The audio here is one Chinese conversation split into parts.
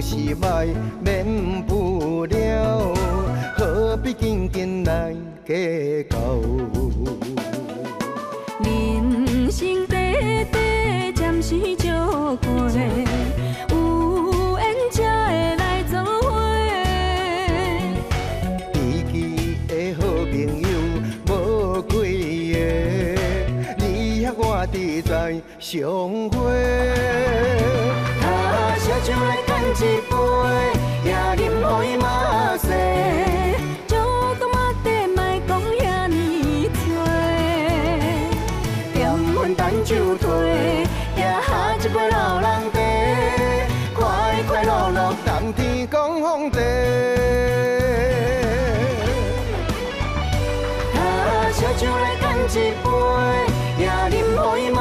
就是歹，免不了，何必紧紧来计较？人生短短，暂时借过，有缘才会来做伙。知己的好朋友无几个，你遐我伫在相会。 烧酒来干一杯，也饮乎伊嘛多。酒干嘛地，莫讲遐尼多。点烟等酒醉，也喝一杯老人茶，快快乐乐谈天讲风地。啊，烧酒来干一杯，也饮乎伊嘛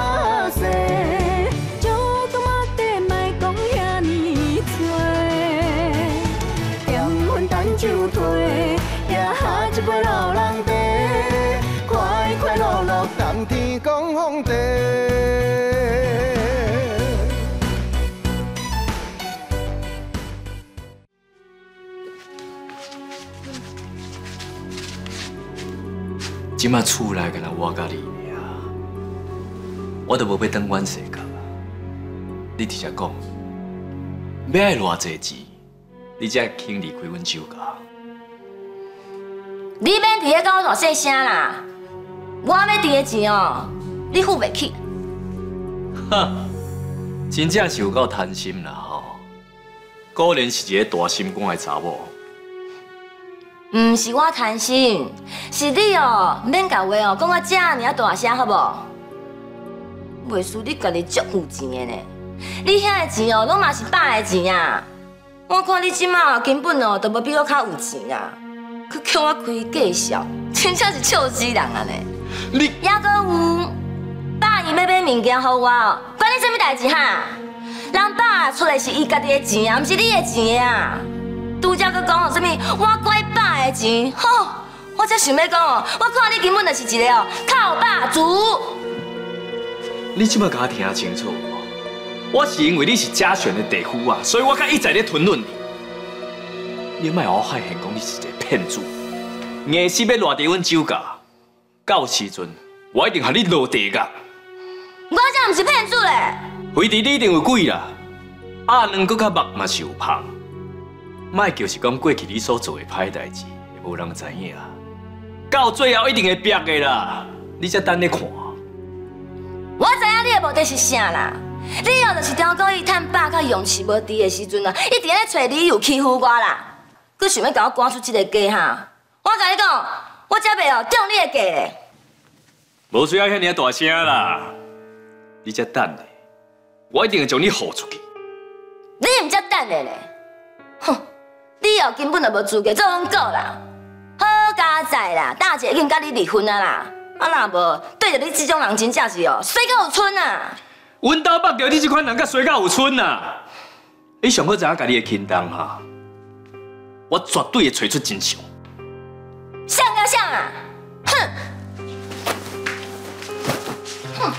多。 酒醉，也喝一杯老人茶，快快乐乐谈天讲风地。即卖厝内个人我甲你尔，我都无要当阮世界。你直接讲，要爱偌济钱？ 你才肯离开阮酒家。你免伫遐跟我大细声啦！我要赚的钱哦，你付袂起。哈，真正是有够贪心啦吼！果然是一个大心肝的查某。唔是我贪心，是你哦，免甲话哦讲到遮尔大声好无？袂输你家己足有钱的呢，你遐的钱哦，拢嘛是爸的钱啊！ 我看你即马根本哦，都无比我较有钱啊！去叫我开介绍，真正是笑死人啊！你还阁有爸伊要买物件给我哦，关你什么代志哈？人爸出来是伊家己的钱啊，毋是你的钱啊！拄则阁讲哦，什么我怪爸的钱？吼，我才想要讲哦，我看你根本就是一个哦靠爸族。你即马甲我听清楚。 我是因为你是嘉选的地区啊，所以我才一直咧吞论你。你莫让我发现讲你是一个骗子，硬是要落地阮酒家，到时阵我一定让你落地噶。我才唔是骗子嘞！非得你一定有鬼啦！阿两佫较目嘛是有芳，莫就是讲过去你所做的歹代志，无人知影。到最后一定会逼的啦，你才等咧看。我知影你的目的是啥啦？ 你哦，就是听讲伊趁爸甲用是无滴的时阵啊，一直咧找理由欺负我啦，佮想要甲我赶出这个家哈。我甲你讲，我才袂哦中你的计嘞。无需要遐尼大声啦，你才等嘞，我一定会将你豁出去。你唔才等嘞嘞，哼，你哦根本就无资格做阮姑啦。好佳哉啦，大姐已经甲你离婚啊啦，啊若无对着你这种人真正是哦衰到有剩啊。 阮兜捌着你这款人，甲衰到有剩啊！你上好知影家己的轻重哈，我绝对会找出真相。想啊想啊，哼！哼！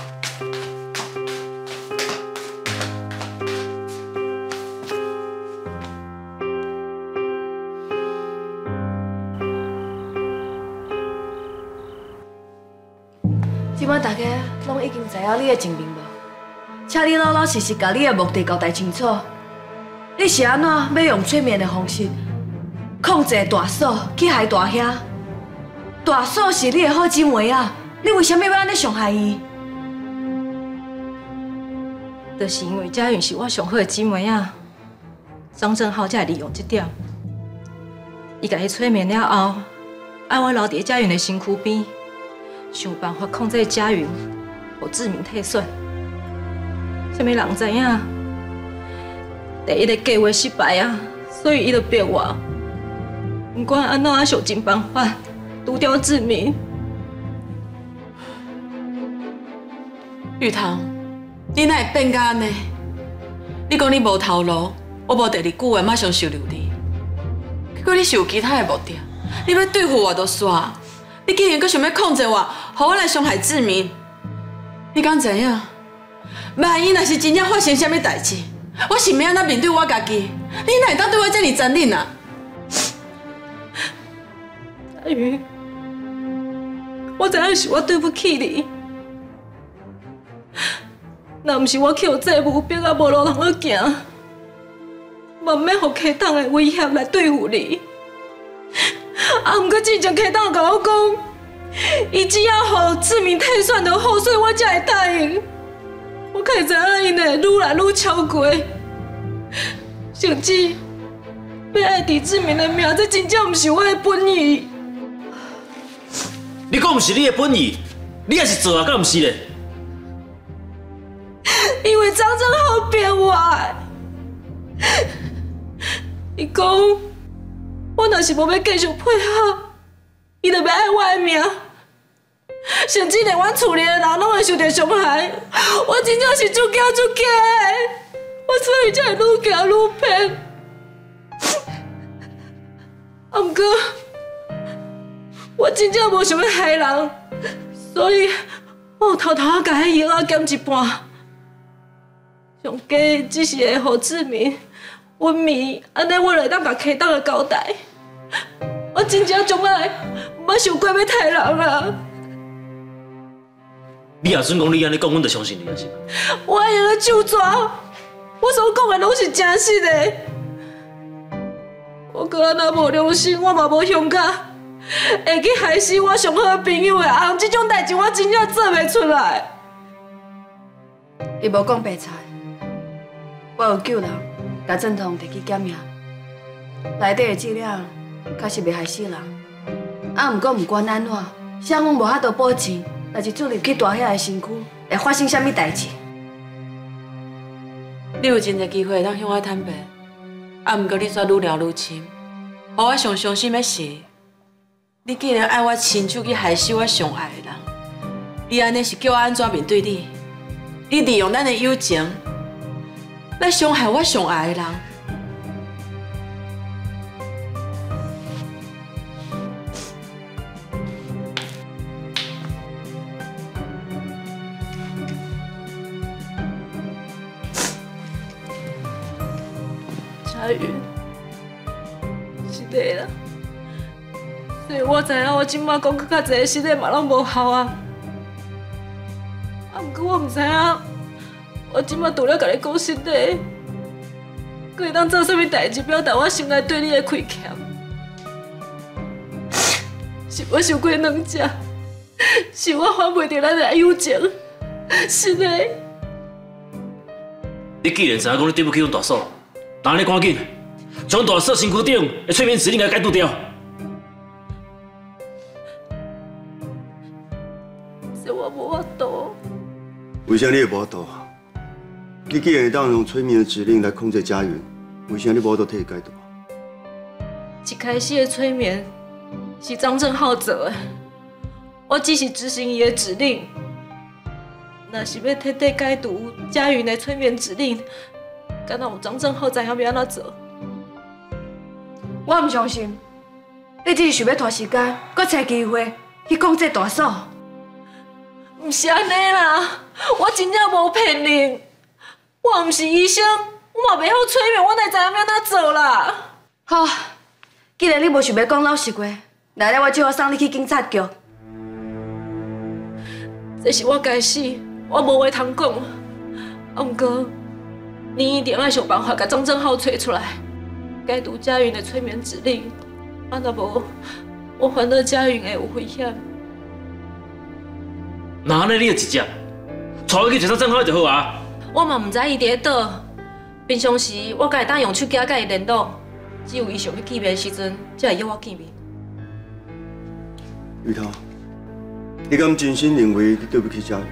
即摆大家拢已经知影你的真面目。 请你老老实实把你的目的交代清楚。你是安怎要用催眠的方式控制大嫂去害大兄？大嫂是你的好姊妹啊，你为什么要安尼伤害伊？就是因为佳云是我上好的姊妹啊，张正浩才会利用这点。伊甲伊催眠了后，爱我留伫佳云的身躯边，想办法控制佳云，互志明退选。 什么人知影？第一个计划失败啊，所以伊就逼我。不管安怎想尽办法，除掉志明。玉堂，你哪会变到安尼？你讲你无头路，我无第二句话马上收留你。结果你是有其他的目的，你要对付我就算，你竟然阁想要控制我，让我来伤害志明，你敢知影？ 万一若是真正发生什么代志，我是要安怎面对我家己？你哪会当对我这么残忍啊？阿云，我知影是我对不起你，若不是我去有这无病啊无路通去行，嘛唔免互客党的威胁来对付你。啊，不过之前客党甲我讲，伊只要互志明退选就好，所以我才会答应。 我可以知影，因会愈来愈超过，甚至要爱抵志明的命，这真正毋是我的本意。你讲毋是你的本意，你也是做啊，敢毋是咧？因为张正浩骗我，伊讲我若是无要继续配合，伊就要爱我的命。 甚至连阮厝里的人拢会受到伤害，我真正是足惊的，我所以才会愈惊愈偏。啊，毋过我真正无想要害人，所以我偷偷啊，甲迄药仔减一半，上加只是会互志明昏迷，安尼我就会当甲家当个交代。我真正从来毋捌想过要害人啊！ 你也准讲你安尼讲，阮就相信你啊，是吧？我会用手抓，我所讲的拢是真实的。我搁安那无良心，我嘛无勇敢，会去害死我上好的朋友的翁，这种代志我真正做袂出来。伊无讲白菜，我有救人，甲振堂摕去检验，内底的资料确实袂害死人。啊，毋过毋管安怎，双方无法度保证。 若是注入去大兄的身躯，会发生什么代志？你有真侪机会当向我坦白，啊，毋过你却愈聊愈深，互我上伤心的是，你竟然爱我亲手去害死我上爱的人，你安尼是叫我安怎面对你？你利用咱的友情来伤害我上爱的人，我知影，我即摆讲更较侪实在嘛拢无效啊！啊，毋过我毋知影，我即摆除了甲你讲实在，佫会当做甚物代志表达我心内对你的亏欠？是我受过软弱，是我还袂到咱的友情，是嘞。你既然知影讲你对不起阮大嫂，那你赶紧将大嫂身躯顶的催眠指令给解除掉。 为啥你会无度？你既然会当用催眠的指令来控制家园，为啥你无度替伊解毒？一开始的催眠是张正浩做的，我只是执行伊的指令。若是要彻底解毒家园的催眠指令，敢若有张正浩知影要安怎做？我唔相信，你只是想要拖时间，搁找机会去控制大嫂。 唔是安尼啦，我真正无骗你，我唔是医生，我嘛袂晓催眠，我哪知影要哪做啦。好，既然你无想要讲老实话，来来，我只好送你去警察局。这是我该死，我无话通讲。啊，不过你一定要想办法把张正浩找出来，解除嘉云的催眠指令，啊，若无我烦恼嘉云会有危险。 那安尼你就直接带我去找张正浩就好啊！我嘛唔知伊伫咧倒，平常时我敢会当用手机甲伊联络，只有伊想要见面时阵，才会约我见面。雨桐，你敢真心认为你对不起佳云？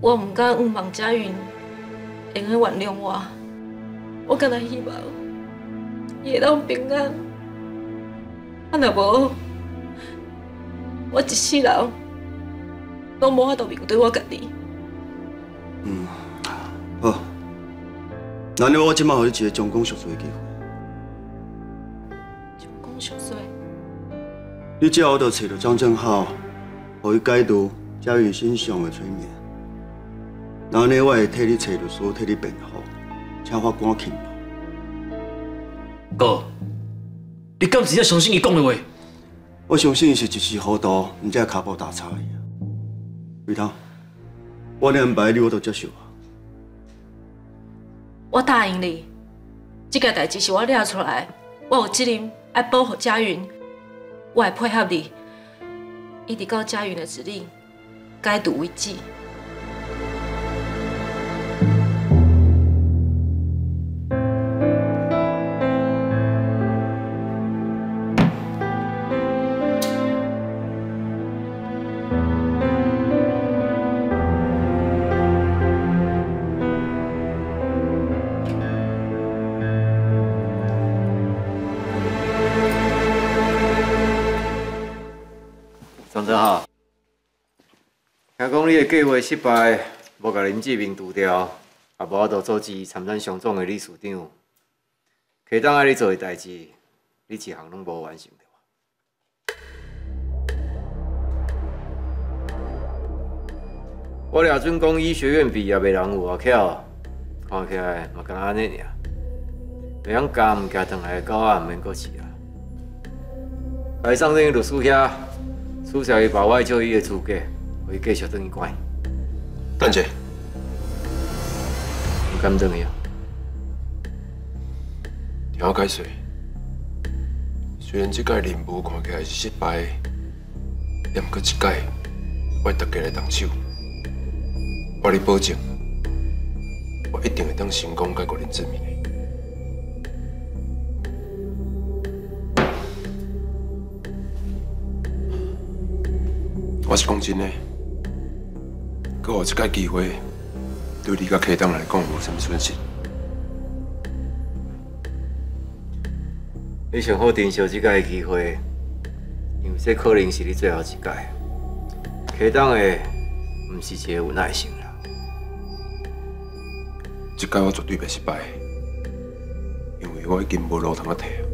我唔敢毋望佳云会去原谅我，我敢若希望伊会当平安，啊若无。 我一世人拢无法度面对我家己。嗯，好，那你我即摆互你一个将功赎罪的机会。将功赎罪？你只要我着找到张正浩，互伊解除嘉云身上的催眠，然后呢，我会替你找律师，替你辩护，请法官轻判。哥，你敢真正相信伊讲的话？我相信伊是一时糊涂，唔才卡步打岔伊啊。瑞涛，我的安排你我都接受啊。我答应你，这件代志是我抓出来，我有责任爱保护嘉云，我会配合你，一直到嘉云的指令解除为止。 你的计划失败，无甲林志明除掉，也无法度阻止参咱商总的理事长。溪东爱你做的代志，你一项拢无完成着。我俩阵讲医学院毕业的人有外巧，看起来嘛敢安尼尔，袂晓教物件，转来的狗仔毋免搁饲啦。该上阵律师遐，取消伊把外就医的资格。 会继续等伊关。等者，唔敢等伊啊！听我解释，虽然这届任务看起来是失败，但过一届，我大家来动手，我哩保证，我一定会当成功解决林志明的。我是讲真的。 搁有一次机会，对你甲溪东来讲无什么损失。你上好珍惜这次机会，因为这可能是你最后一次。溪东的，唔是一个有耐心啦。这次我绝对袂失败，因为我已经无路通啊退。